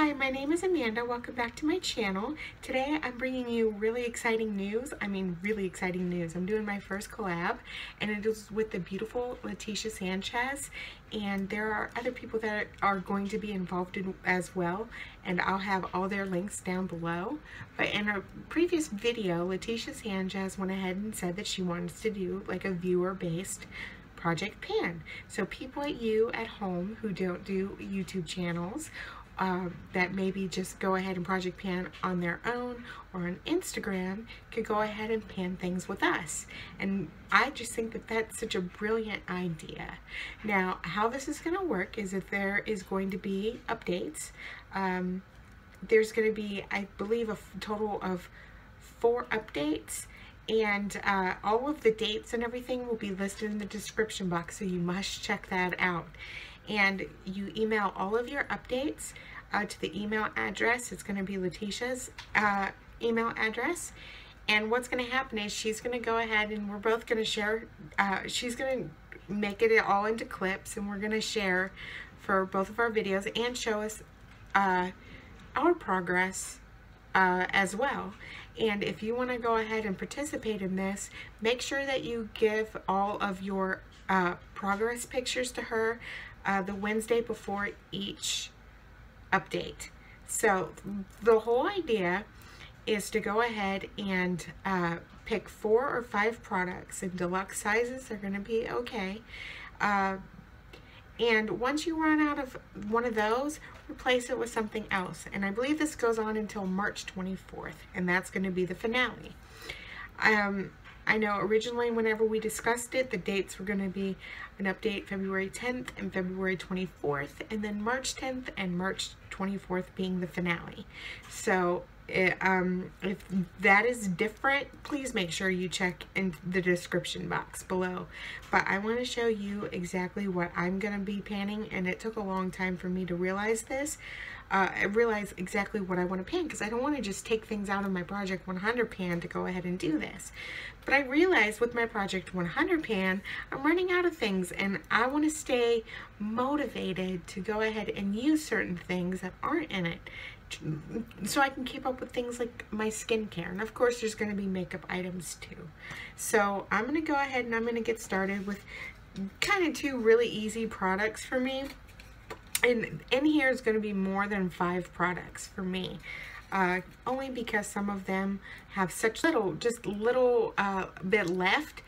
Hi, my name is Amanda. Welcome back to my channel. Today I'm bringing you really exciting news. I mean really exciting news. I'm doing my first collab and it is with the beautiful Leticia Sanchez, and there are other people that are going to be involved in as well, and I'll have all their links down below. But in a previous video, Leticia Sanchez went ahead and said that she wants to do like a viewer-based Project Pan. So people at you at home who don't do YouTube channels that maybe just go ahead and Project Pan on their own or on Instagram could go ahead and pan things with us. And I just think that that's such a brilliant idea. Now, how this is going to work is that there is going to be updates. There's going to be, I believe, a total of 4 updates. And all of the dates and everything will be listed in the description box, so you must check that out. And you email all of your updates to the email address. It's going to be Leticia's email address. And what's going to happen is she's going to go ahead and we're both going to share. She's going to make it all into clips, and we're going to share for both of our videos and show us our progress as well. And if you want to go ahead and participate in this, make sure that you give all of your progress pictures to her the Wednesday before each update. So the whole idea is to go ahead and pick 4 or 5 products, and deluxe sizes are going to be okay. And once you run out of one of those, replace it with something else. And I believe this goes on until March 24th, and that's going to be the finale. I know originally whenever we discussed it, the dates were going to be an update February 10th and February 24th, and then March 10th and March 24th being the finale. So if that is different, please make sure you check in the description box below. But I want to show you exactly what I'm going to be panning, and it took a long time for me to realize this. I realize exactly what I want to pan, because I don't want to just take things out of my Project 100 pan to go ahead and do this. But I realized with my Project 100 pan, I'm running out of things, and I want to stay motivated to go ahead and use certain things that aren't in it, so I can keep up with things like my skincare. And of course there's going to be makeup items too. So I'm going to go ahead and I'm going to get started with kind of 2 really easy products for me. And in here is going to be more than 5 products for me, only because some of them have such little, just little bit left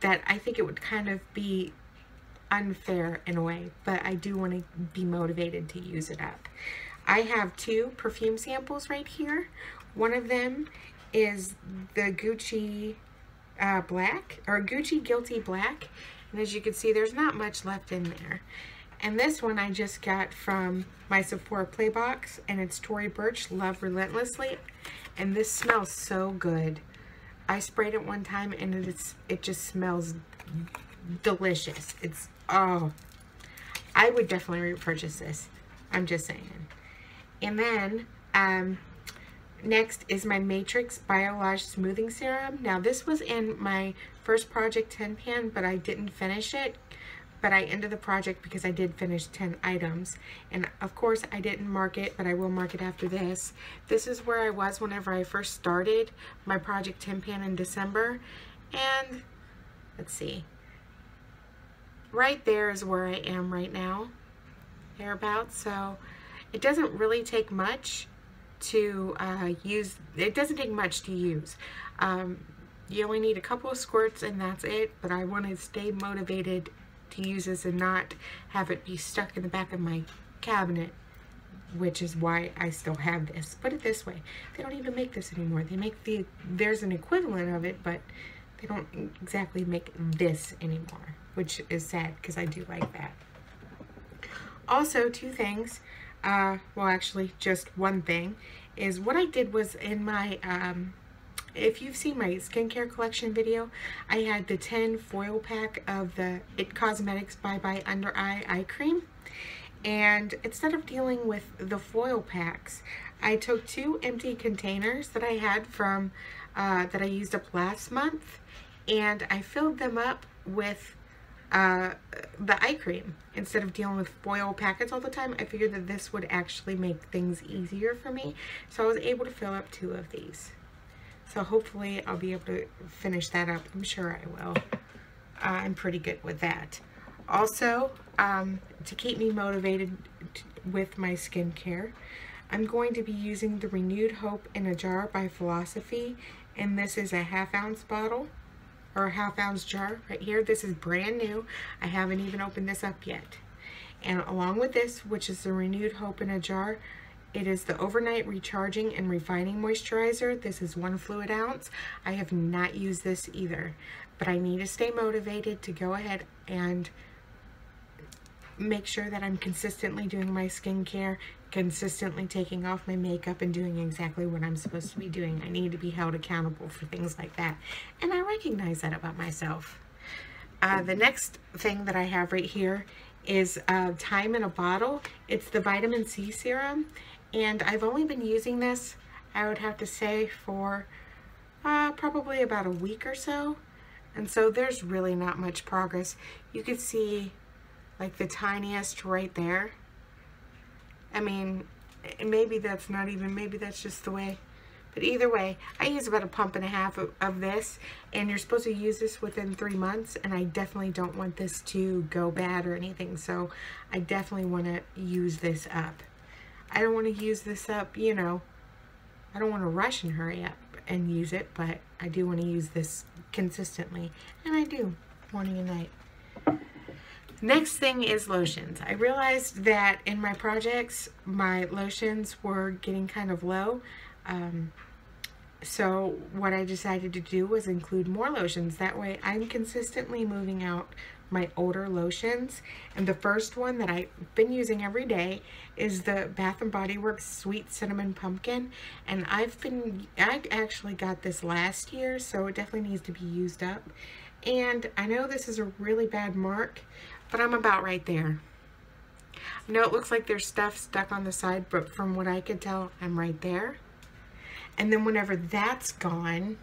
that I think it would kind of be unfair in a way, but I do want to be motivated to use it up. I have 2 perfume samples right here. One of them is the Gucci Black, or Gucci Guilty Black. And as you can see, there's not much left in there. And this one I just got from my Sephora Playbox, and it's Tory Burch Love Relentlessly. And this smells so good. I sprayed it one time and it just smells delicious. It's, oh, I would definitely repurchase this. I'm just saying. And then, next is my Matrix Biolage Smoothing Serum. Now, this was in my first Project 10 pan, but I didn't finish it. But I ended the project because I did finish 10 items. And, of course, I didn't mark it, but I will mark it after this. This is where I was whenever I first started my Project 10 pan in December. And, let's see. Right there is where I am right now. Thereabouts. So, it doesn't really take much to use. It doesn't take much to use. You only need a couple of squirts and that's it, but I want to stay motivated to use this and not have it be stuck in the back of my cabinet, which is why I still have this. Put it this way, they don't even make this anymore. They make there's an equivalent of it, but they don't exactly make this anymore, which is sad because I do like that. Also, 2 things. Well, actually, just 1 thing is what I did was in my, if you've seen my skincare collection video, I had the 10 foil pack of the It Cosmetics Bye Bye Under Eye Eye Cream. And instead of dealing with the foil packs, I took 2 empty containers that I had from, that I used up last month, and I filled them up with the eye cream. Instead of dealing with foil packets all the time, I figured that this would actually make things easier for me. So I was able to fill up 2 of these. So hopefully I'll be able to finish that up. I'm sure I will. I'm pretty good with that. Also, to keep me motivated with my skincare, I'm going to be using the Renewed Hope in a Jar by Philosophy, and this is a half-ounce bottle, or half-ounce jar right here. This is brand new. I haven't even opened this up yet. And along with this, which is the Renewed Hope in a Jar, it is the Overnight Recharging and Refining Moisturizer. This is 1 fluid ounce. I have not used this either, but I need to stay motivated to go ahead and make sure that I'm consistently doing my skincare, consistently taking off my makeup, and doing exactly what I'm supposed to be doing. I need to be held accountable for things like that, and I recognize that about myself. The next thing that I have right here is Time in a Bottle. It's the Vitamin C Serum, and I've only been using this, I would have to say, for probably about a week or so, and so there's really not much progress. You can see like the tiniest right there. I mean, maybe that's not even, maybe that's just the way, but either way, I use about 1.5 pumps of this, and you're supposed to use this within 3 months, and I definitely don't want this to go bad or anything, so I definitely want to use this up. I don't want to use this up, you know, I don't want to rush and hurry up and use it, but I do want to use this consistently, and I do, morning and night. Next thing is lotions. I realized that in my projects, my lotions were getting kind of low. So what I decided to do was include more lotions. That way I'm consistently moving out my older lotions. And the first one that I've been using every day is the Bath and Body Works Sweet Cinnamon Pumpkin. And I actually got this last year, so it definitely needs to be used up. And I know this is a really bad mark, but I'm about right there. I know it looks like there's stuff stuck on the side, but from what I could tell, I'm right there. And then whenever that's gone,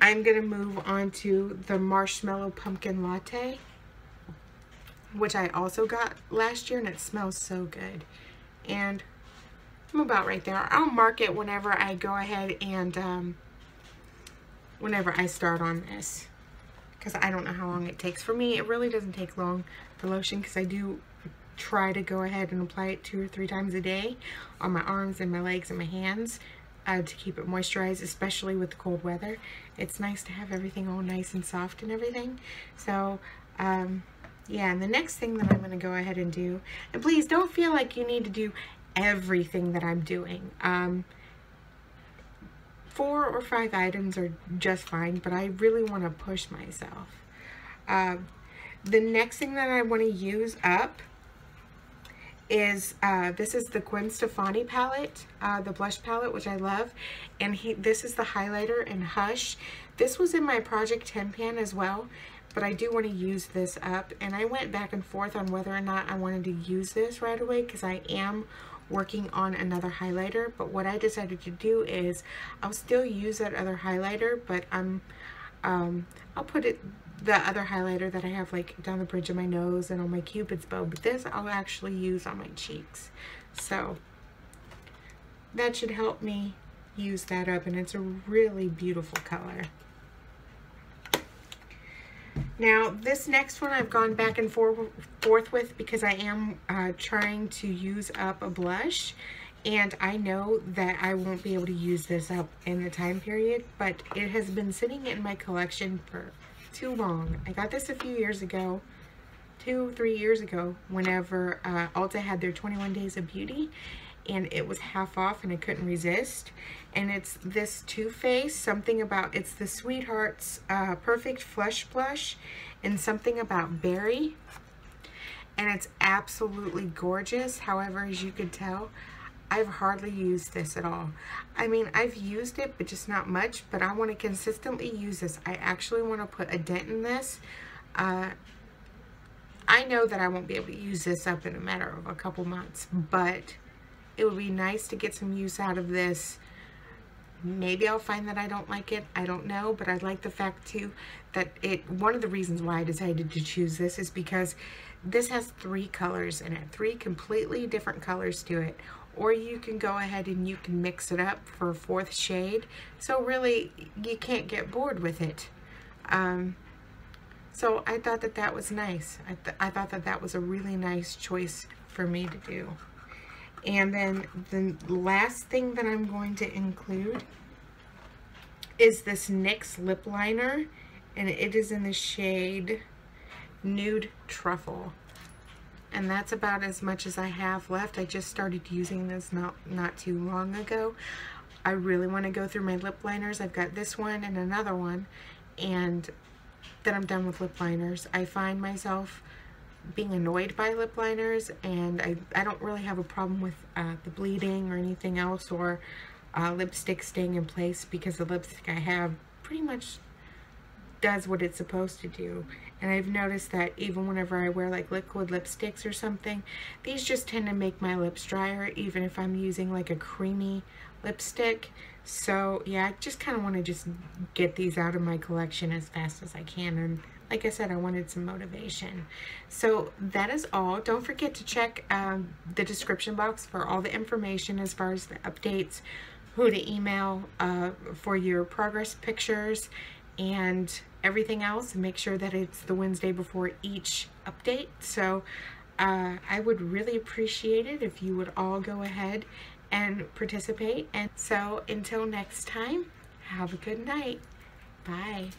I'm gonna move on to the Marshmallow Pumpkin Latte, which I also got last year, and it smells so good. And I'm about right there. I'll mark it whenever I go ahead and whenever I start on this, because I don't know how long it takes. For me, it really doesn't take long for lotion, because I do try to go ahead and apply it 2 or 3 times a day on my arms and my legs and my hands to keep it moisturized, especially with the cold weather. It's nice to have everything all nice and soft and everything. So yeah, and the next thing that I'm going to go ahead and do, and please don't feel like you need to do everything that I'm doing. 4 or 5 items are just fine, but I really want to push myself. The next thing that I want to use up is, this is the Gwen Stefani palette, the blush palette, which I love, and this is the highlighter in Hush. This was in my Project 10 pan as well, but I do want to use this up, and I went back and forth on whether or not I wanted to use this right away, because I am working on another highlighter. But what I decided to do is I'll still use that other highlighter, but I'm I'll put it, the other highlighter that I have like down the bridge of my nose and on my cupid's bow, but this I'll actually use on my cheeks, so that should help me use that up. And it's a really beautiful color. Now, this next one I've gone back and forth with, because I am trying to use up a blush, and I know that I won't be able to use this up in the time period, but it has been sitting in my collection for too long. I got this a few years ago, 2 or 3 years ago, whenever Ulta had their 21 Days of Beauty, and it was half off, and I couldn't resist. And it's this Too Faced, something about, it's the Sweetheart's Perfect Flush Blush, and something about berry. And it's absolutely gorgeous. However, as you can tell, I've hardly used this at all. I mean, I've used it, but just not much, but I want to consistently use this. I actually want to put a dent in this. I know that I won't be able to use this up in a matter of a couple months, but it would be nice to get some use out of this Maybe I'll find that I don't like it. I don't know, but I like the fact too that it, one of the reasons why I decided to choose this is because this has three colors in it, three completely different colors to it. Or you can go ahead and you can mix it up for a fourth shade. So really, you can't get bored with it. So I thought that that was nice. I thought that that was a really nice choice for me to do. And then the last thing that I'm going to include is this NYX lip liner, and it is in the shade Nude Truffle. And that's about as much as I have left. I just started using this not too long ago. I really want to go through my lip liners. I've got this one and another one, and then I'm done with lip liners. I find myself being annoyed by lip liners, and I don't really have a problem with the bleeding or anything else, or lipstick staying in place, because the lipstick I have pretty much does what it's supposed to do. And I've noticed that even whenever I wear like liquid lipsticks or something, these just tend to make my lips drier, even if I'm using like a creamy lipstick. So yeah, I just kind of want to just get these out of my collection as fast as I can, and like I said, I wanted some motivation. So that is all. Don't forget to check the description box for all the information as far as the updates, who to email for your progress pictures, and everything else. Make sure that it's the Wednesday before each update. So I would really appreciate it if you would all go ahead and participate. And so until next time, have a good night. Bye.